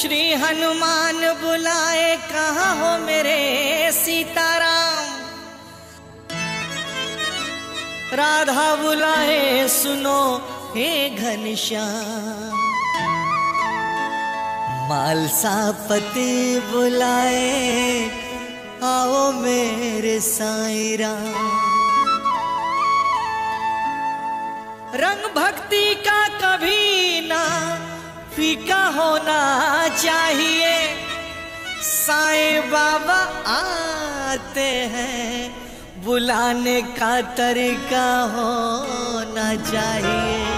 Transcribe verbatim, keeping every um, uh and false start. श्री हनुमान बुलाए कहाँ हो मेरे सीताराम, राधा बुलाए सुनो हे घनश्याम। मालसा पति बुलाए आओ मेरे साईं राम। रंग भक्ति का कभी ना फीका होना चाहिए, साईं बाबा आते हैं बुलाने का तरीका होना चाहिए।